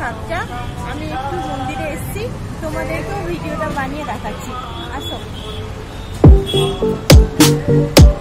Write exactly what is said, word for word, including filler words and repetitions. সাতটা আমি একটু মন্দিরে এসেছি, তোমাদেরকেও ভিডিওটা বানিয়ে দেখাচ্ছি। আসো।